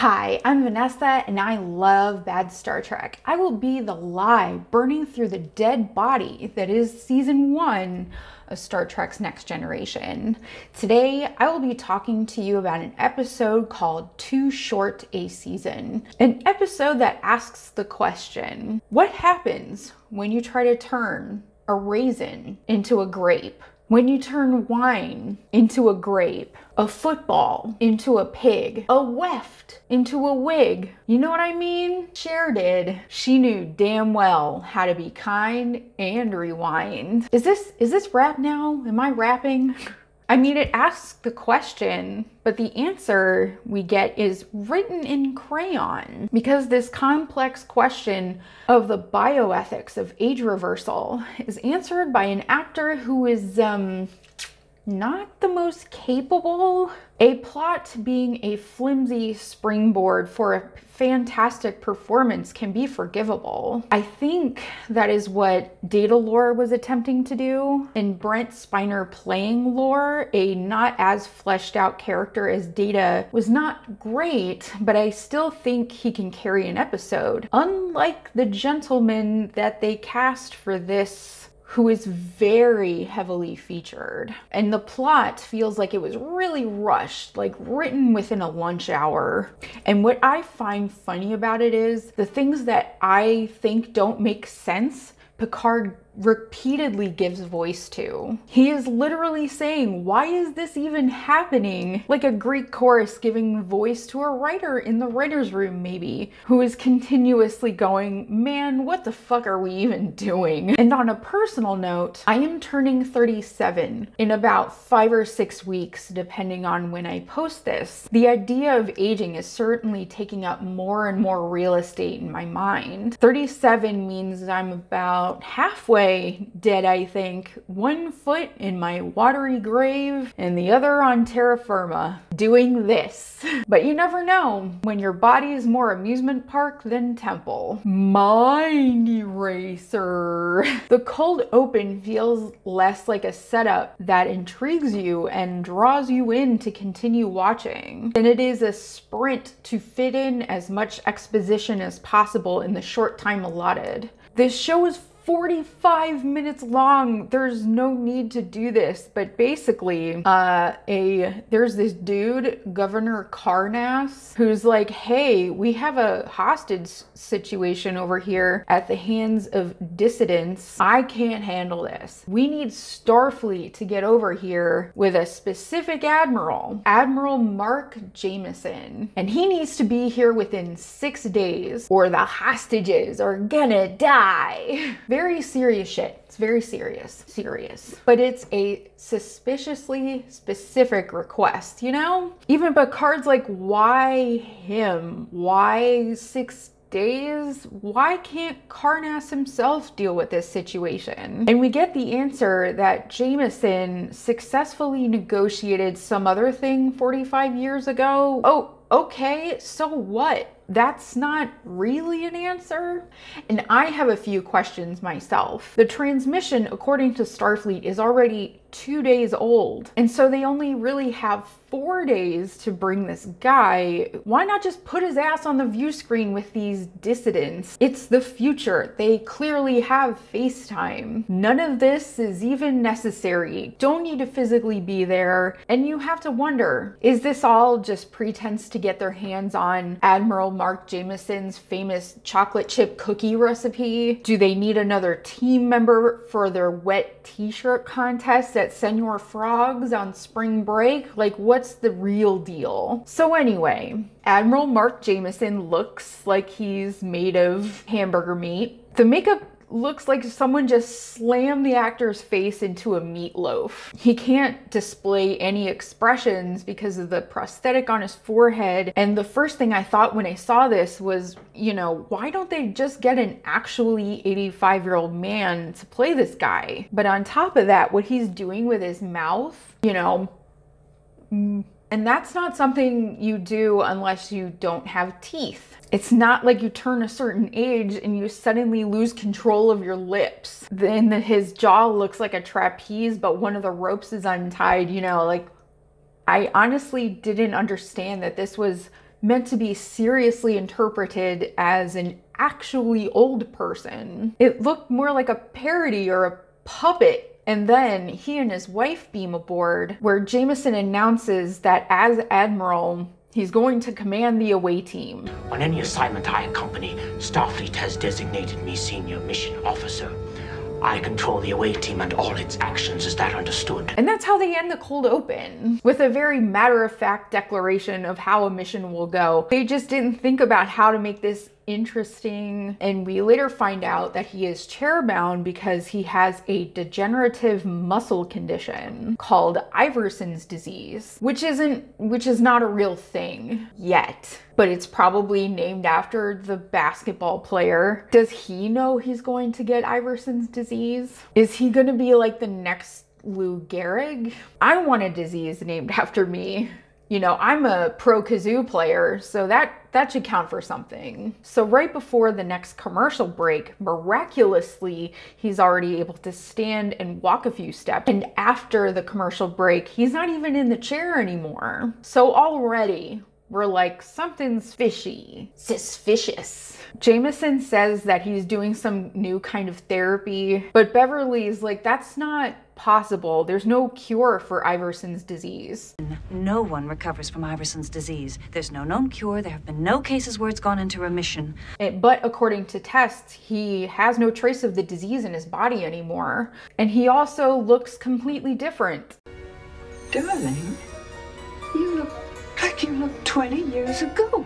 Hi, I'm Vanessa, and I love bad Star Trek. I will be the lie burning through the dead body that is Season 1 of Star Trek's Next Generation. Today, I will be talking to you about an episode called Too Short a Season, an episode that asks the question, what happens when you try to turn a raisin into a grape? When you turn wine into a grape, a football into a pig, a weft into a wig. You know what I mean? Cher did. She knew damn well how to be kind and rewind. Is this rap now? Am I rapping? I mean, it asks the question, but the answer we get is written in crayon, because this complex question of the bioethics of age reversal is answered by an actor who is not the most capable. A plot being a flimsy springboard for a fantastic performance can be forgivable. I think that is what Data Lore was attempting to do, and Brent Spiner playing Lore, a not as fleshed out character as Data, was not great, but I still think he can carry an episode. Unlike the gentleman that they cast for this, who is very heavily featured. And the plot feels like it was really rushed, like written within a lunch hour. And what I find funny about it is the things that I think don't make sense, Picard repeatedly gives voice to. He is literally saying, why is this even happening? Like a Greek chorus giving voice to a writer in the writer's room, maybe, who is continuously going, man, what the fuck are we even doing? And on a personal note, I am turning 37 in about 5 or 6 weeks, depending on when I post this. The idea of aging is certainly taking up more and more real estate in my mind. 37 means I'm about halfway dead, I think. One foot in my watery grave and the other on terra firma doing this. But you never know when your body is more amusement park than temple. Mind eraser. The cold open feels less like a setup that intrigues you and draws you in to continue watching than it is a sprint to fit in as much exposition as possible in the short time allotted. This show is 45 minutes long. There's no need to do this, but basically there's this dude, Governor Karnas, who's like, hey, we have a hostage situation over here at the hands of dissidents. I can't handle this. We need Starfleet to get over here with a specific admiral, Admiral Mark Jameson, and he needs to be here within 6 days or the hostages are gonna die. Very serious shit. It's very serious. Serious. But it's a suspiciously specific request, you know? Even Picard's like, why him? Why 6 days? Why can't Karnas himself deal with this situation? And we get the answer that Jameson successfully negotiated some other thing 45 years ago. Oh, okay, so what? That's not really an answer. And I have a few questions myself. The transmission, according to Starfleet, is already 2 days old. And so they only really have 4 days to bring this guy. Why not just put his ass on the view screen with these dissidents? It's the future. They clearly have FaceTime. None of this is even necessary. Don't need to physically be there. And you have to wonder, is this all just pretense to get their hands on Admiral Mark Jameson's famous chocolate chip cookie recipe? Do they need another team member for their wet t-shirt contest at Senor Frog's on spring break? Like, what's the real deal? So anyway, Admiral Mark Jameson looks like he's made of hamburger meat. The makeup looks like someone just slammed the actor's face into a meatloaf. He can't display any expressions because of the prosthetic on his forehead. And the first thing I thought when I saw this was, you know, why don't they just get an actually 85-year-old man to play this guy? But on top of that, what he's doing with his mouth, you know, and that's not something you do unless you don't have teeth. It's not like you turn a certain age and you suddenly lose control of your lips. Then his jaw looks like a trapeze, but one of the ropes is untied, you know, like I honestly didn't understand that this was meant to be seriously interpreted as an actually old person. It looked more like a parody or a puppet. And then he and his wife beam aboard, where Jameson announces that as Admiral, he's going to command the away team. On any assignment I accompany, Starfleet has designated me Senior Mission Officer. I control the away team and all its actions, is that understood? And that's how they end the cold open, with a very matter-of-fact declaration of how a mission will go. They just didn't think about how to make this interesting, and we later find out that he is chair-bound because he has a degenerative muscle condition called Iverson's disease, which is not a real thing yet, but it's probably named after the basketball player. Does he know he's going to get Iverson's disease? Is he gonna be like the next Lou Gehrig? I want a disease named after me. You know, I'm a pro kazoo player, so that should count for something. So right before the next commercial break, miraculously, he's already able to stand and walk a few steps. And after the commercial break, he's not even in the chair anymore. So already, we're like, something's fishy. Suspicious. Jameson says that he's doing some new kind of therapy, but Beverly's like, that's not possible. There's no cure for Iverson's disease. No one recovers from Iverson's disease. There's no known cure. There have been no cases where it's gone into remission. But according to tests, he has no trace of the disease in his body anymore. And he also looks completely different. Darling, you look like you looked 20 years ago.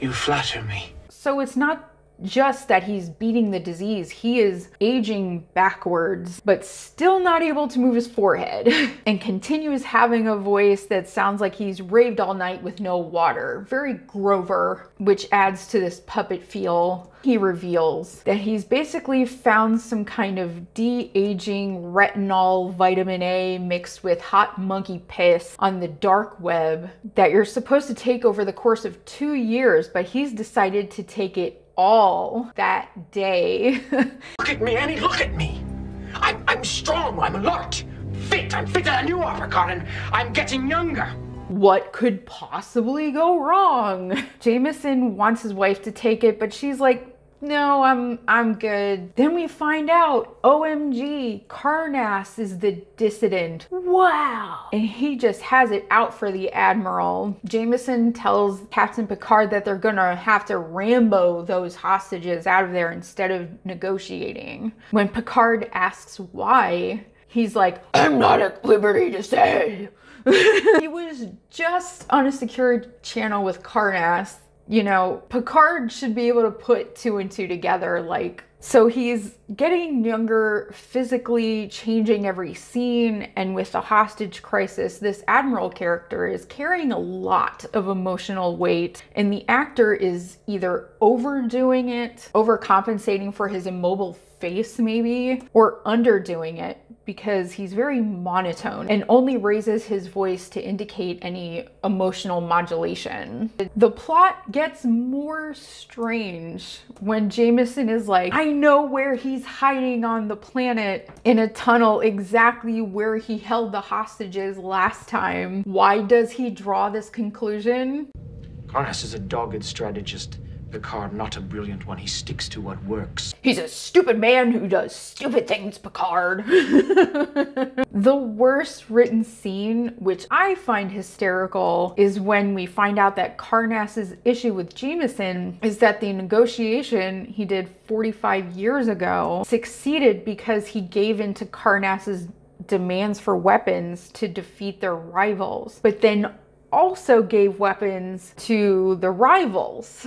You flatter me. So it's not just that he's beating the disease, he is aging backwards, but still not able to move his forehead and continues having a voice that sounds like he's raved all night with no water. Very Grover, which adds to this puppet feel. He reveals that he's basically found some kind of de-aging retinol vitamin A mixed with hot monkey piss on the dark web that you're supposed to take over the course of 2 years, but he's decided to take it all that day. Look at me, Annie, look at me. I'm strong, I'm alert, fit, I'm fitter than you are, Picard, and I'm getting younger. What could possibly go wrong? Jameson wants his wife to take it, but she's like, no, I'm good. Then we find out, OMG, Karnas is the dissident. Wow. And he just has it out for the Admiral. Jameson tells Captain Picard that they're gonna have to Rambo those hostages out of there instead of negotiating. When Picard asks why, he's like, I'm not at liberty to say. He was just on a secured channel with Karnas. You know, Picard should be able to put two and two together, like, so he's getting younger, physically changing every scene, and with the hostage crisis, this Admiral character is carrying a lot of emotional weight, and the actor is either overdoing it, overcompensating for his immobile face maybe, or underdoing it because he's very monotone and only raises his voice to indicate any emotional modulation. The plot gets more strange when Jameson is like, I know where he's hiding on the planet in a tunnel, exactly where he held the hostages last time. Why does he draw this conclusion? Karnas is a dogged strategist. Picard, not a brilliant one. He sticks to what works. He's a stupid man who does stupid things, Picard. The worst written scene, which I find hysterical, is when we find out that Karnas's issue with Jameson is that the negotiation he did 45 years ago succeeded because he gave in to Karnas's demands for weapons to defeat their rivals, but then also gave weapons to the rivals.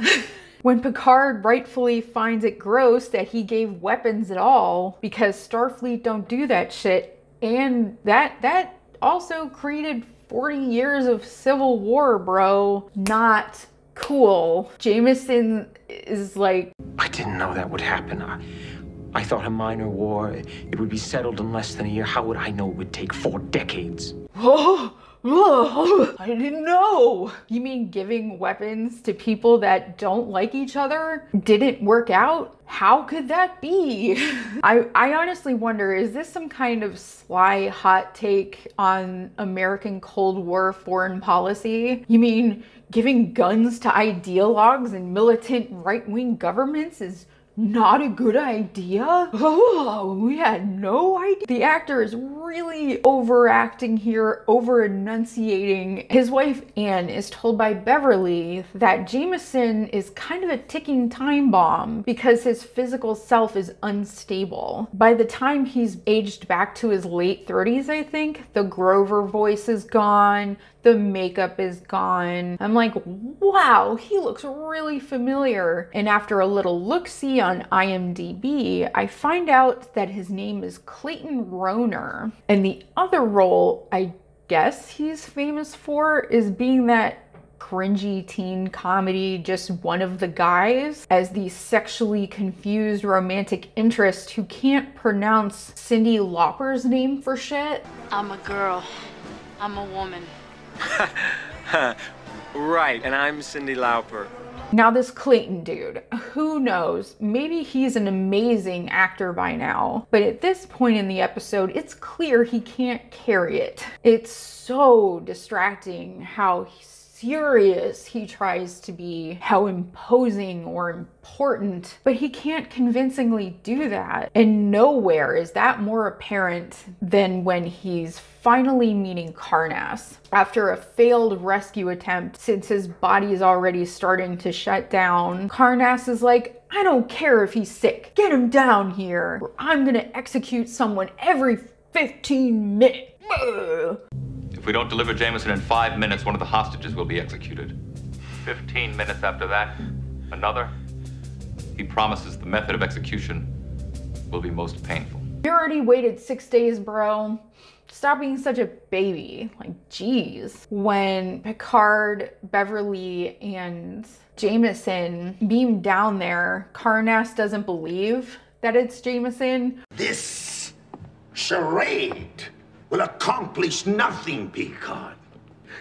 When Picard rightfully finds it gross that he gave weapons at all, because Starfleet don't do that shit, and that also created 40 years of civil war, bro. Not cool. Jameson is like, I didn't know that would happen. I thought a minor war, it would be settled in less than a year. How would I know it would take 4 decades? Oh. Ugh, I didn't know. You mean giving weapons to people that don't like each other didn't work out? How could that be? I honestly wonder, is this some kind of sly hot take on American Cold War foreign policy? You mean Giving guns to ideologues and militant right-wing governments is not a good idea. Oh, we had no idea. The actor is really overacting here, over-enunciating. His wife, Anne, is told by Beverly that Jameson is kind of a ticking time bomb because his physical self is unstable. By the time he's aged back to his late 30s, I think, the Grover voice is gone, the makeup is gone. I'm like, wow, he looks really familiar. And after a little look-see on IMDb, I find out that his name is Clayton Rohner. And the other role I guess he's famous for is being that cringy teen comedy Just One of the Guys, as the sexually confused romantic interest who can't pronounce Cindy Lauper's name for shit. I'm a girl. I'm a woman. Right, and I'm Cindy Lauper. Now this Clayton dude, who knows? Maybe he's an amazing actor by now, but at this point in the episode, it's clear he can't carry it. It's so distracting how serious he tries to be, how imposing or important, but he can't convincingly do that. And nowhere is that more apparent than when he's finally meeting Karnas. After a failed rescue attempt, since his body is already starting to shut down, Karnas is like, I don't care if he's sick, get him down here, or I'm gonna execute someone every 15 minutes. Ugh. If we don't deliver Jameson in 5 minutes, one of the hostages will be executed. 15 minutes after that, another. He promises the method of execution will be most painful. You already waited 6 days, bro. Stop being such a baby. Like, geez. When Picard, Beverly, and Jameson beam down there, Karnas doesn't believe that it's Jameson. This charade will accomplish nothing, Picard.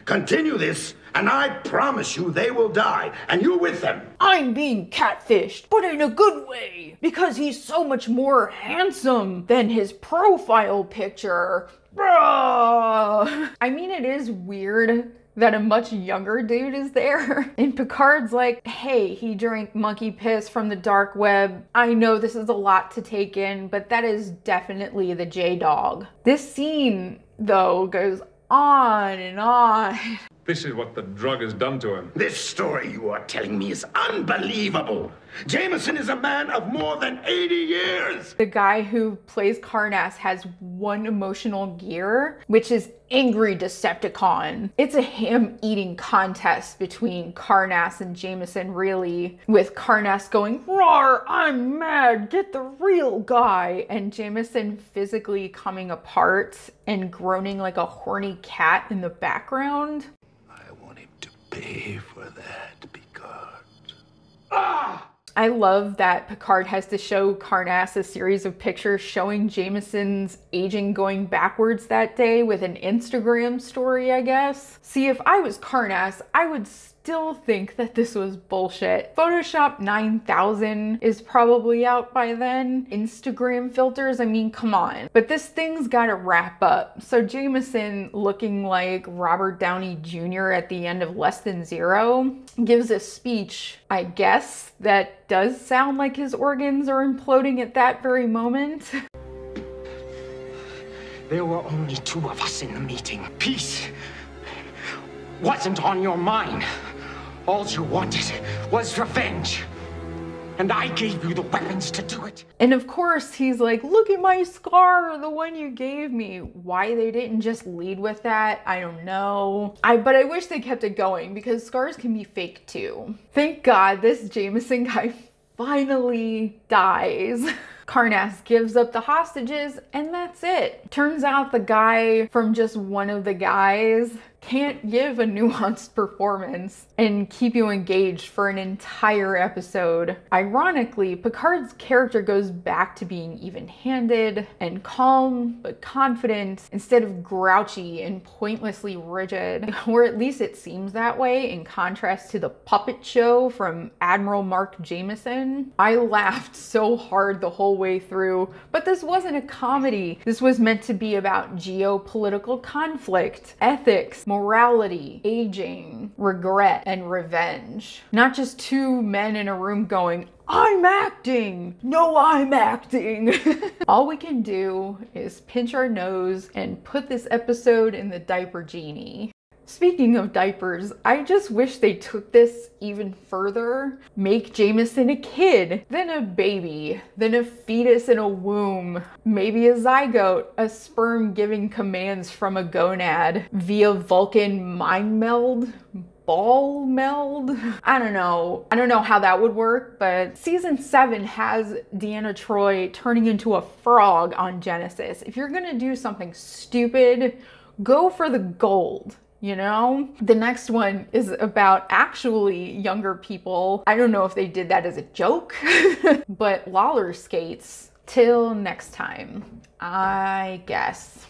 Continue this, and I promise you they will die, and you with them. I'm being catfished, but in a good way, because he's so much more handsome than his profile picture. Bruh. I mean, it is weird that a much younger dude is there. And Picard's like, hey, he drank monkey piss from the dark web. I know this is a lot to take in, but that is definitely the J-Dog. This scene, though, goes on and on. This is what the drug has done to him. This story you are telling me is unbelievable. Jameson is a man of more than 80 years. The guy who plays Karnas has one emotional gear, which is angry Decepticon. It's a ham-eating contest between Karnas and Jameson, really, with Karnas going, "Roar, I'm mad, get the real guy," and Jameson physically coming apart and groaning like a horny cat in the background. I want him to pay for that, Picard. Ah! I love that Picard has to show Karnas a series of pictures showing Jameson's aging going backwards that day with an Instagram story, I guess. See, if I was Karnas, I would still think that this was bullshit. Photoshop 9000 is probably out by then. Instagram filters, I mean, come on. But this thing's gotta wrap up. So Jameson looking like Robert Downey Jr. at the end of Less Than Zero gives a speech, I guess, that does sound like his organs are imploding at that very moment. There were only two of us in the meeting. Peace wasn't on your mind. All you wanted was revenge, and I gave you the weapons to do it. And of course, he's like, look at my scar, the one you gave me. Why they didn't just lead with that, I don't know. But I wish they kept it going, because scars can be fake too. Thank God this Jameson guy finally dies. Karnas gives up the hostages, and that's it. Turns out the guy from Just One of the Guys can't give a nuanced performance and keep you engaged for an entire episode. Ironically, Picard's character goes back to being even-handed and calm but confident instead of grouchy and pointlessly rigid, or at least it seems that way in contrast to the puppet show from Admiral Mark Jameson. I laughed so hard the whole way through, but this wasn't a comedy. This was meant to be about geopolitical conflict, ethics, morality, aging, regret, and revenge. Not just two men in a room going, I'm acting! No, I'm acting! All we can do is pinch our nose and put this episode in the diaper genie. Speaking of diapers, I just wish they took this even further. Make Jameson a kid, then a baby, then a fetus in a womb, maybe a zygote, a sperm giving commands from a gonad via Vulcan mind meld? Ball meld? I don't know how that would work, but season 7 has Deanna Troi turning into a frog on Genesis. If you're gonna do something stupid, go for the gold. You know? The next one is about actually younger people. I don't know if they did that as a joke, but Lawler skates. Till next time, I guess.